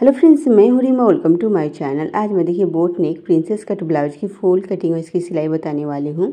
Hello friends, मैं हूं Reema. Welcome to my channel. आज मैं देखिए boat neck princess cut blouse की फुल कटिंग और इसकी सिलाई बताने वाली हूं।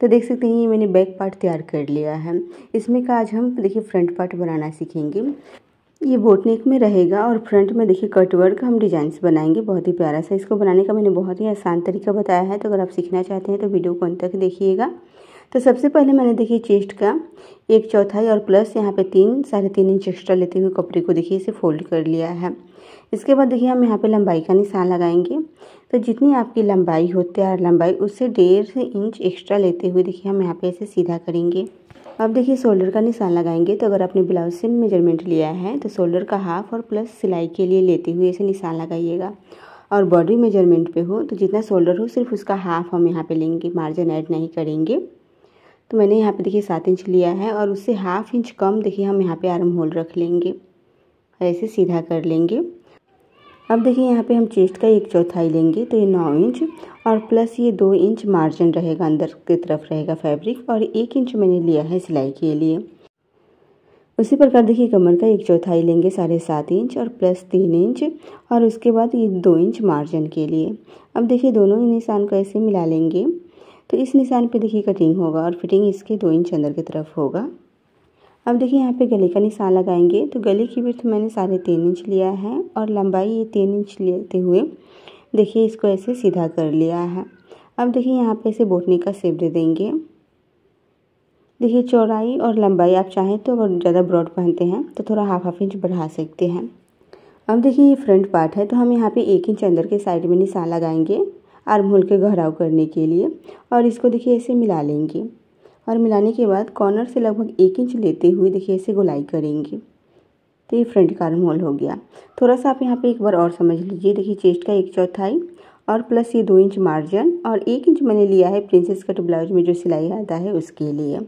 तो देख सकते हैं ये मैंने बैक पार्ट तैयार कर लिया है। इसमें का आज हम देखिए फ्रंट पार्ट बनाना सीखेंगे। ये बोट नेक में रहेगा और फ्रंट में देखिए कट वर्क हम डिजाइंस बनाएंगे। बहुत ही प्यारा सा इसको बनाने का मैंने बहुत ही आसान तरीका बताया है। तो अगर आप सीखना चाहते हैं तो वीडियो को अंत तक देखिएगा। तो सबसे पहले मैंने देखिए चेस्ट का 1/4 और प्लस यहाँ पे 3 साढ़े 3 इंच एक्स्ट्रा लेते हुए कपड़े को देखिए इसे फोल्ड कर लिया है। इसके बाद देखिए हम यहाँ पे लंबाई का निशान लगाएंगे। तो जितनी आपकी लंबाई हो तैयार लंबाई उससे 1.5 इंच एक्स्ट्रा लेते हुए देखिए हम यहाँ पे इसे सीधा करेंगे। अब देखिए शोल्डर का निशान लगाएंगे। तो अगर आपने ब्लाउज से मेजरमेंट लिया है तो शोल्डर का हाफ और प्लस सिलाई के लिए लेते हुए इसे निशान लगाइएगा। और बॉडी मेजरमेंट पे हो तो जितना शोल्डर हो सिर्फ उसका हाफ हम यहाँ पे लेंगे, मार्जिन ऐड नहीं करेंगे। तो मैंने यहाँ पे देखिए 7 इंच लिया है और उससे ½ इंच कम देखिए हम यहाँ पे आर्म होल रख लेंगे और ऐसे सीधा कर लेंगे। अब देखिए यहाँ पे हम चेस्ट का 1/4 लेंगे। तो ये 9 इंच और प्लस ये 2 इंच मार्जिन रहेगा, अंदर की तरफ रहेगा फैब्रिक, और 1 इंच मैंने लिया है सिलाई के लिए। उसी प्रकार देखिए कमर का 1/4 लेंगे, 7.5 इंच और प्लस 3 इंच, और उसके बाद ये 2 इंच मार्जिन के लिए। अब देखिए दोनों ही निशान को ऐसे मिला लेंगे। तो इस निशान पे देखिए कटिंग होगा और फिटिंग इसके 2 इंच अंदर की तरफ होगा। अब देखिए यहाँ पे गले का निशान लगाएंगे। तो गले की विड्थ मैंने 3.5 इंच लिया है और लंबाई ये 3 इंच लेते हुए देखिए इसको ऐसे सीधा कर लिया है। अब देखिए यहाँ पे इसे बोटने का शेप दे देंगे। देखिए चौड़ाई और लंबाई आप चाहें तो अगर ज़्यादा ब्रॉड पहनते हैं तो थोड़ा ½ इंच बढ़ा सकते हैं। अब देखिए ये फ्रंट पार्ट है। तो हम यहाँ पर 1 इंच अंदर के साइड में निशान लगाएंगे आर्म होल के गहराव करने के लिए, और इसको देखिए ऐसे मिला लेंगे। और मिलाने के बाद कॉर्नर से लगभग 1 इंच लेते हुए देखिए ऐसे गोलाई करेंगे। तो ये फ्रंट का आर्म होल हो गया। थोड़ा सा आप यहाँ पे एक बार और समझ लीजिए। देखिए चेस्ट का 1/4 और प्लस ये 2 इंच मार्जिन, और 1 इंच मैंने लिया है प्रिंसेस कट ब्लाउज में जो सिलाई आता है उसके लिए।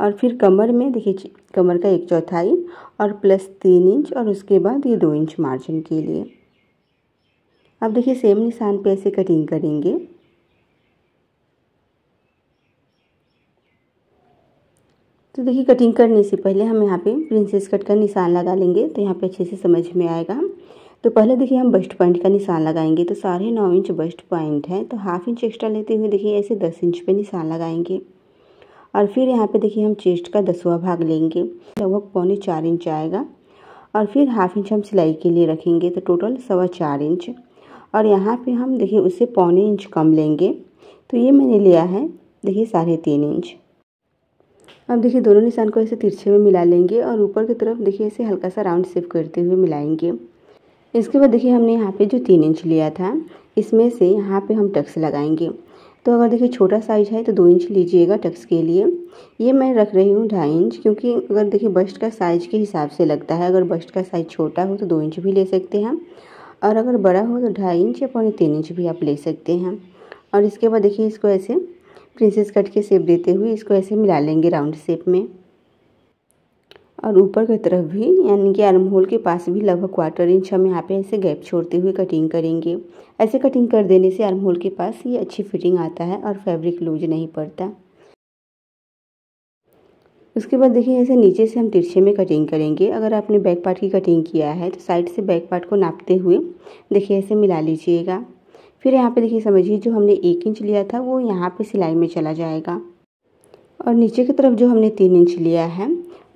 और फिर कमर में देखिए कमर का 1/4 और प्लस 3 इंच, और उसके बाद ये 2 इंच मार्जिन के लिए। अब देखिए सेम निशान पे ऐसे कटिंग करेंगे। तो देखिए कटिंग करने से पहले हम यहाँ पे प्रिंसेस कट का निशान लगा लेंगे। तो यहाँ पे अच्छे से समझ में आएगा। तो पहले देखिए हम बस्ट पॉइंट का निशान लगाएंगे। तो 9.5 इंच बस्ट पॉइंट है, तो ½ इंच एक्स्ट्रा लेते हुए देखिए ऐसे 10 इंच पे निशान लगाएंगे। और फिर यहाँ पे देखिए हम चेस्ट का 10वां भाग लेंगे, लगभग 3.25 इंच आएगा, और फिर ½ इंच हम सिलाई के लिए रखेंगे। तो टोटल 4.25 इंच, और यहाँ पे हम देखिए उससे 0.25 इंच कम लेंगे। तो ये मैंने लिया है देखिए 3.5 इंच। अब देखिए दोनों निशान को ऐसे तिरछे में मिला लेंगे और ऊपर की तरफ देखिए ऐसे हल्का सा राउंड शेप करते हुए मिलाएंगे। इसके बाद देखिए हमने यहाँ पे जो 3 इंच लिया था इसमें से यहाँ पे हम टक्स लगाएंगे। तो अगर देखिए छोटा साइज है तो 2 इंच लीजिएगा टक्स के लिए। ये मैं रख रही हूँ 2.5 इंच, क्योंकि अगर देखिए बस्ट का साइज के हिसाब से लगता है। अगर बस्ट का साइज छोटा हो तो 2 इंच भी ले सकते हैं, और अगर बड़ा हो तो 2.5 इंच या 3.25 इंच भी आप ले सकते हैं। और इसके बाद देखिए इसको ऐसे प्रिंसेस कट के शेप देते हुए इसको ऐसे मिला लेंगे राउंड शेप में, और ऊपर की तरफ भी यानी कि आर्म होल के पास भी लगभग 1/4 इंच हम यहाँ पे ऐसे गैप छोड़ते हुए कटिंग करेंगे। ऐसे कटिंग कर देने से आर्म होल के पास ये अच्छी फिटिंग आता है और फैब्रिक लूज नहीं पड़ता। उसके बाद देखिए ऐसे नीचे से हम तिरछे में कटिंग करेंगे। अगर आपने बैक पार्ट की कटिंग किया है तो साइड से बैक पार्ट को नापते हुए देखिए ऐसे मिला लीजिएगा। फिर यहाँ पे देखिए समझिए जो हमने 1 इंच लिया था वो यहाँ पे सिलाई में चला जाएगा, और नीचे की तरफ जो हमने 3 इंच लिया है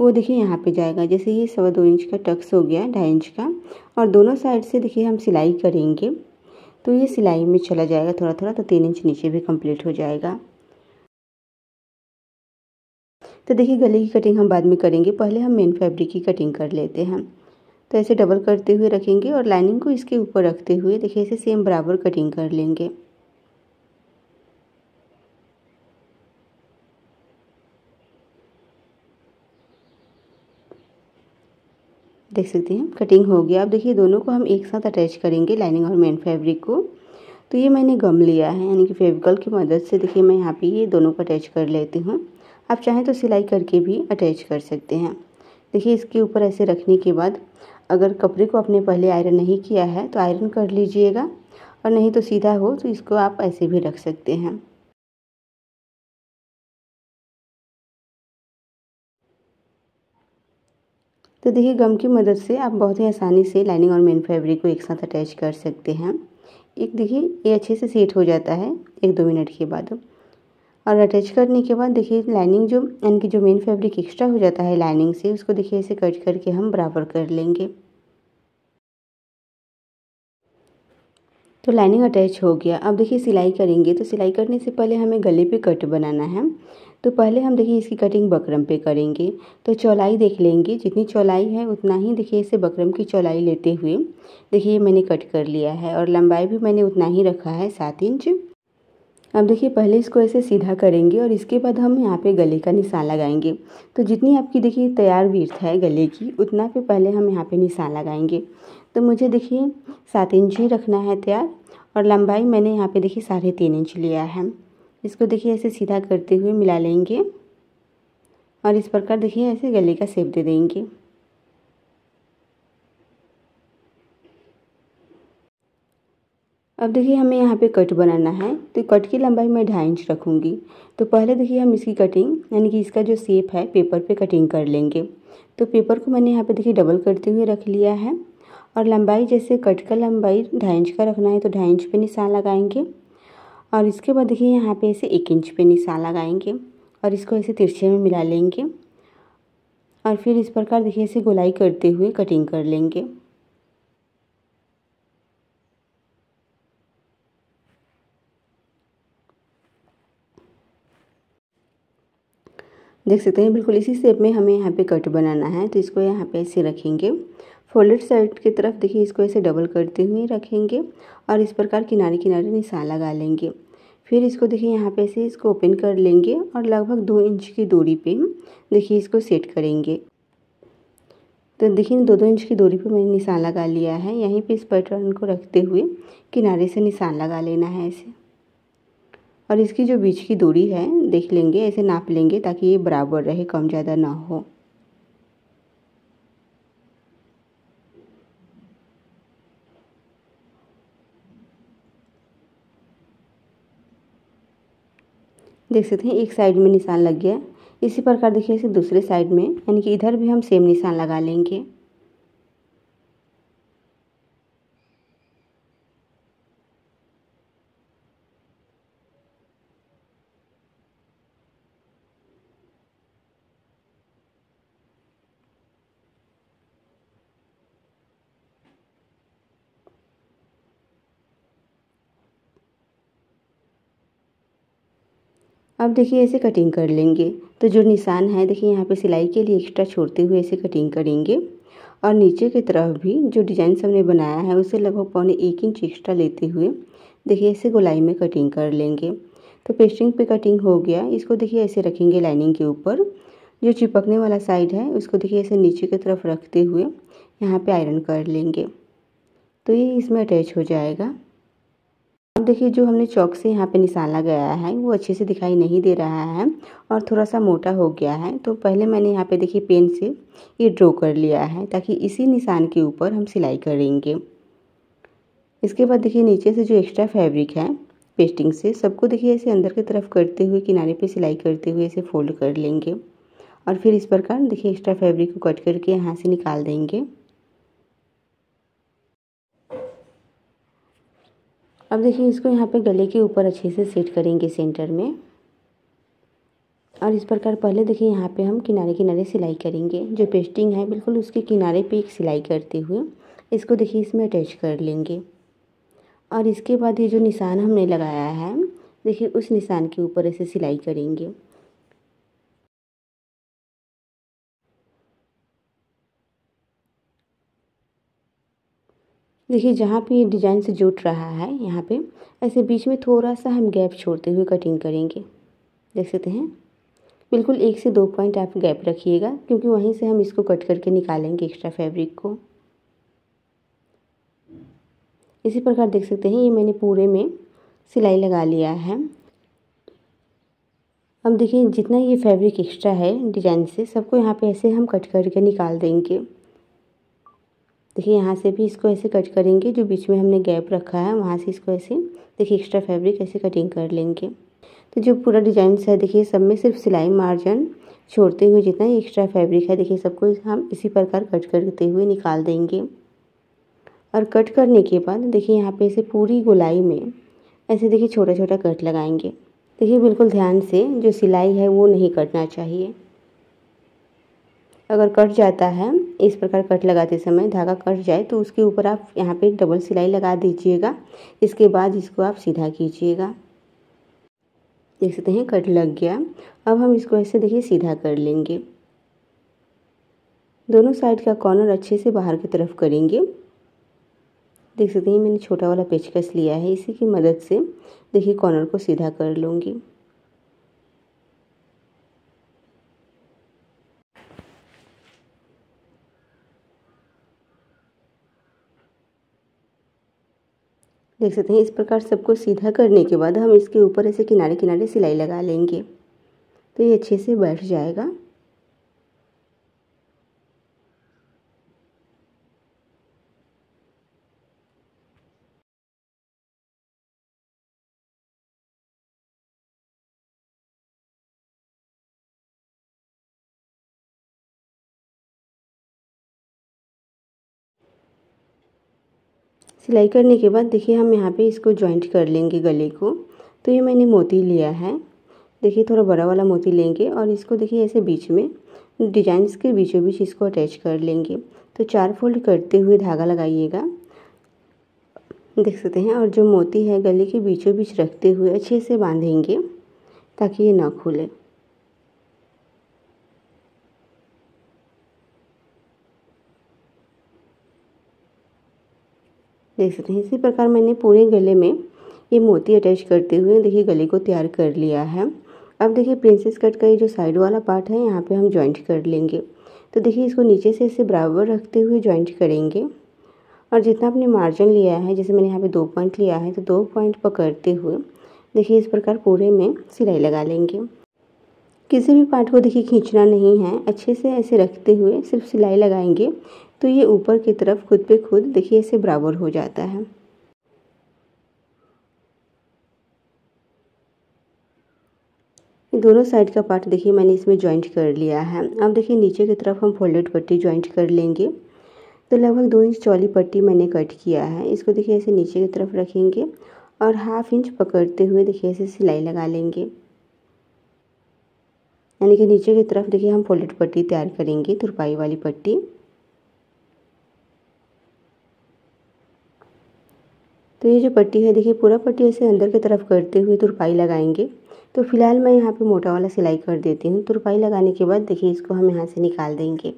वो देखिए यहाँ पे जाएगा। जैसे ये 2.25 इंच का टक्स हो गया, 2.5 इंच का, और दोनों साइड से देखिए हम सिलाई करेंगे। तो ये सिलाई में चला जाएगा थोड़ा थोड़ा, तो 3 इंच नीचे भी कम्प्लीट हो जाएगा। तो देखिए गले की कटिंग हम बाद में करेंगे, पहले हम मेन फैब्रिक की कटिंग कर लेते हैं। तो ऐसे डबल करते हुए रखेंगे और लाइनिंग को इसके ऊपर रखते हुए देखिए ऐसे सेम बराबर कटिंग कर लेंगे। देख सकते हैं कटिंग हो गया। अब देखिए दोनों को हम एक साथ अटैच करेंगे, लाइनिंग और मेन फैब्रिक को। तो ये मैंने गम लिया है यानी कि फेविकॉल की मदद से देखिए मैं यहाँ पे ये दोनों को अटैच कर लेती हूँ। आप चाहें तो सिलाई करके भी अटैच कर सकते हैं। देखिए इसके ऊपर ऐसे रखने के बाद अगर कपड़े को आपने पहले आयरन नहीं किया है तो आयरन कर लीजिएगा, और नहीं तो सीधा हो तो इसको आप ऐसे भी रख सकते हैं। तो देखिए गम की मदद से आप बहुत ही आसानी से लाइनिंग और मेन फैब्रिक को एक साथ अटैच कर सकते हैं। एक देखिए ये अच्छे से सेट हो जाता है 1-2 मिनट के बाद, और अटैच करने के बाद देखिए लाइनिंग जो यानी कि जो मेन फैब्रिक एक्स्ट्रा हो जाता है लाइनिंग से, उसको देखिए ऐसे कट करके हम बराबर कर लेंगे। तो लाइनिंग अटैच हो गया। अब देखिए सिलाई करेंगे, तो सिलाई करने से पहले हमें गले पे कट बनाना है। तो पहले हम देखिए इसकी कटिंग बकरम पे करेंगे। तो चौड़ाई देख लेंगे, जितनी चौड़ाई है उतना ही देखिए इसे बकरम की चौड़ाई लेते हुए देखिए मैंने कट कर लिया है, और लंबाई भी मैंने उतना ही रखा है 7 इंच। अब देखिए पहले इसको ऐसे सीधा करेंगे और इसके बाद हम यहाँ पे गले का निशान लगाएंगे। तो जितनी आपकी देखिए तैयार विड्थ है गले की उतना पे पहले हम यहाँ पे निशान लगाएंगे। तो मुझे देखिए 7 इंच ही रखना है तैयार, और लंबाई मैंने यहाँ पे देखिए 3.5 इंच लिया है। इसको देखिए ऐसे सीधा करते हुए मिला लेंगे और इस प्रकार देखिए ऐसे गले का शेप दे देंगे। अब देखिए हमें यहाँ पे कट बनाना है, तो कट की लंबाई मैं 2.5 इंच रखूँगी। तो पहले देखिए हम इसकी कटिंग यानी कि इसका जो शेप है पेपर पे कटिंग कर लेंगे। तो पेपर को मैंने यहाँ पे देखिए डबल करते हुए रख लिया है, और लंबाई जैसे कट का लंबाई 2.5 इंच का रखना है तो 2.5 इंच पे निशान लगाएंगे, और इसके बाद देखिए यहाँ पे ऐसे 1 इंच पे निशान लगाएंगे और इसको ऐसे तिरछे में मिला लेंगे, और फिर इस प्रकार देखिए ऐसे गोलाई करते हुए कटिंग कर लेंगे। देख सकते हैं बिल्कुल इसी शेप में हमें यहाँ पे कट बनाना है। तो इसको यहाँ पे ऐसे रखेंगे, फोल्डेड साइड की तरफ देखिए इसको ऐसे डबल करते हुए रखेंगे और इस प्रकार किनारे किनारे निशान लगा लेंगे। फिर इसको देखिए यहाँ पे ऐसे इसको ओपन कर लेंगे और लगभग 2 इंच की दूरी पे देखिए इसको सेट करेंगे। तो देखिए 2-2 इंच की दूरी पे मैंने निशान लगा लिया है। यहीं पे इस पैटर्न को रखते हुए किनारे से निशान लगा लेना है ऐसे, और इसकी जो बीच की दूरी है देख लेंगे, ऐसे नाप लेंगे ताकि ये बराबर रहे, कम ज़्यादा ना हो। देख सकते हैं एक साइड में निशान लग गया। इसी प्रकार देखिए इसे दूसरे साइड में यानी कि इधर भी हम सेम निशान लगा लेंगे। अब देखिए ऐसे कटिंग कर लेंगे। तो जो निशान है देखिए यहाँ पे सिलाई के लिए एक्स्ट्रा छोड़ते हुए ऐसे कटिंग करेंगे, और नीचे की तरफ भी जो डिज़ाइन हमने बनाया है उसे लगभग 1.25 इंच एक्स्ट्रा लेते हुए देखिए ऐसे गोलाई में कटिंग कर लेंगे। तो पेस्टिंग पे कटिंग हो गया। इसको देखिए ऐसे रखेंगे लाइनिंग के ऊपर, जो चिपकने वाला साइड है उसको देखिए ऐसे नीचे की तरफ रखते हुए यहाँ पर आयरन कर लेंगे, तो ये इसमें अटैच हो जाएगा। अब देखिए जो हमने चौक से यहाँ पे निशान लगाया है वो अच्छे से दिखाई नहीं दे रहा है और थोड़ा सा मोटा हो गया है। तो पहले मैंने यहाँ पे देखिए पेन से ये ड्रॉ कर लिया है, ताकि इसी निशान के ऊपर हम सिलाई करेंगे। इसके बाद देखिए नीचे से जो एक्स्ट्रा फैब्रिक है पेस्टिंग से, सबको देखिए ऐसे अंदर की तरफ करते हुए किनारे पर सिलाई करते हुए ऐसे फोल्ड कर लेंगे, और फिर इस प्रकार देखिए एक्स्ट्रा फैब्रिक को कट करके यहाँ से निकाल देंगे। अब देखिए इसको यहाँ पे गले के ऊपर अच्छे से सेट करेंगे सेंटर में, और इस प्रकार पहले देखिए यहाँ पे हम किनारे किनारे सिलाई करेंगे। जो पेस्टिंग है बिल्कुल उसके किनारे पे एक सिलाई करते हुए इसको देखिए इसमें अटैच कर लेंगे, और इसके बाद ये जो निशान हमने लगाया है देखिए उस निशान के ऊपर ऐसे सिलाई करेंगे। देखिए जहाँ पे ये डिज़ाइन से जुट रहा है यहाँ पे ऐसे बीच में थोड़ा सा हम गैप छोड़ते हुए कटिंग करेंगे। देख सकते हैं बिल्कुल 1 से 2 पॉइंट आप गैप रखिएगा, क्योंकि वहीं से हम इसको कट करके निकालेंगे एक्स्ट्रा फैब्रिक को। इसी प्रकार देख सकते हैं ये मैंने पूरे में सिलाई लगा लिया है। अब देखिए जितना ये फैब्रिक एक्स्ट्रा है डिज़ाइन से सबको यहाँ पर ऐसे हम कट करके निकाल देंगे। देखिए यहाँ से भी इसको ऐसे कट करेंगे, जो बीच में हमने गैप रखा है वहाँ से इसको ऐसे देखिए एक्स्ट्रा फैब्रिक ऐसे कटिंग कर लेंगे। तो जो पूरा डिजाइन है देखिए सब में सिर्फ सिलाई मार्जिन छोड़ते हुए जितना एक्स्ट्रा फैब्रिक है देखिए सबको हम इसी प्रकार कट करते हुए निकाल देंगे। और कट करने के बाद देखिए यहाँ पे इसे पूरी गोलाई में ऐसे देखिए छोटा छोटा कट लगाएंगे। देखिए बिल्कुल ध्यान से, जो सिलाई है वो नहीं कटना चाहिए। अगर कट जाता है इस प्रकार कट लगाते समय धागा कट जाए तो उसके ऊपर आप यहाँ पे डबल सिलाई लगा दीजिएगा। इसके बाद इसको आप सीधा कीजिएगा। देख सकते हैं कट लग गया। अब हम इसको ऐसे देखिए सीधा कर लेंगे। दोनों साइड का कॉर्नर अच्छे से बाहर की तरफ करेंगे। देख सकते हैं मैंने छोटा वाला पेचकस लिया है, इसी की मदद से देखिए कॉर्नर को सीधा कर लूँगी। देख सकते हैं इस प्रकार सबको सीधा करने के बाद हम इसके ऊपर ऐसे किनारे किनारे सिलाई लगा लेंगे तो ये अच्छे से बैठ जाएगा। सिलाई करने के बाद देखिए हम यहाँ पे इसको जॉइंट कर लेंगे गले को। तो ये मैंने मोती लिया है, देखिए थोड़ा बड़ा वाला मोती लेंगे और इसको देखिए ऐसे बीच में डिजाइंस के बीचों बीच इसको अटैच कर लेंगे। तो चार फोल्ड करते हुए धागा लगाइएगा, देख सकते हैं, और जो मोती है गले के बीचों बीच रखते हुए अच्छे से बांधेंगे ताकि ये ना खुले। देख सकते हैं इसी प्रकार मैंने पूरे गले में ये मोती अटैच करते हुए देखिए गले को तैयार कर लिया है। अब देखिए प्रिंसेस कट का ये जो साइड वाला पार्ट है यहाँ पे हम जॉइंट कर लेंगे। तो देखिए इसको नीचे से इसे बराबर रखते हुए जॉइंट करेंगे और जितना आपने मार्जिन लिया है, जैसे मैंने यहाँ पे 2 पॉइंट लिया है, तो 2 पॉइंट पकड़ते हुए देखिए इस प्रकार पूरे में सिलाई लगा लेंगे। किसी भी पार्ट को देखिए खींचना नहीं है, अच्छे से ऐसे रखते हुए सिर्फ सिलाई लगाएंगे तो ये ऊपर की तरफ खुद पे खुद देखिए ऐसे बराबर हो जाता है। दोनों साइड का पार्ट देखिए मैंने इसमें जॉइंट कर लिया है। अब देखिए नीचे की तरफ हम फोल्डेड पट्टी जॉइंट कर लेंगे। तो लगभग 2 इंच चौली पट्टी मैंने कट किया है, इसको देखिए ऐसे नीचे की तरफ रखेंगे और 1/2 इंच पकड़ते हुए देखिए ऐसे सिलाई लगा लेंगे। यानी कि नीचे की तरफ देखिए हम फोल्डेड पट्टी तैयार करेंगे, तुरपाई वाली पट्टी। तो ये जो पट्टी है देखिए पूरा पट्टी ऐसे अंदर की तरफ करते हुए तुरपाई लगाएंगे। तो फिलहाल मैं यहाँ पे मोटा वाला सिलाई कर देती हूँ। तुरपाई लगाने के बाद देखिए इसको हम यहाँ से निकाल देंगे।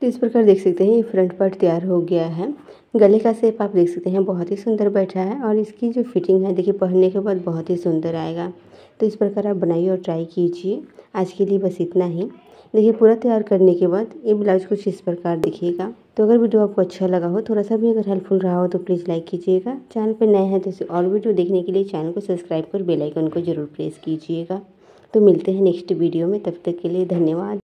तो इस प्रकार देख सकते हैं ये फ्रंट पार्ट तैयार हो गया है। गले का शेप आप देख सकते हैं बहुत ही सुंदर बैठा है और इसकी जो फिटिंग है देखिए पहनने के बाद बहुत ही सुंदर आएगा। तो इस प्रकार आप बनाइए और ट्राई कीजिए। आज के लिए बस इतना ही। देखिए पूरा तैयार करने के बाद ये ब्लाउज कुछ इस प्रकार दिखिएगा। तो अगर वीडियो आपको अच्छा लगा हो, थोड़ा सा भी अगर हेल्पफुल रहा हो तो प्लीज़ लाइक कीजिएगा। चैनल पर नए हैं तो इसे और वीडियो देखने के लिए चैनल को सब्सक्राइब कर बेल आइकन को जरूर प्रेस कीजिएगा। तो मिलते हैं नेक्स्ट वीडियो में, तब तक के लिए धन्यवाद।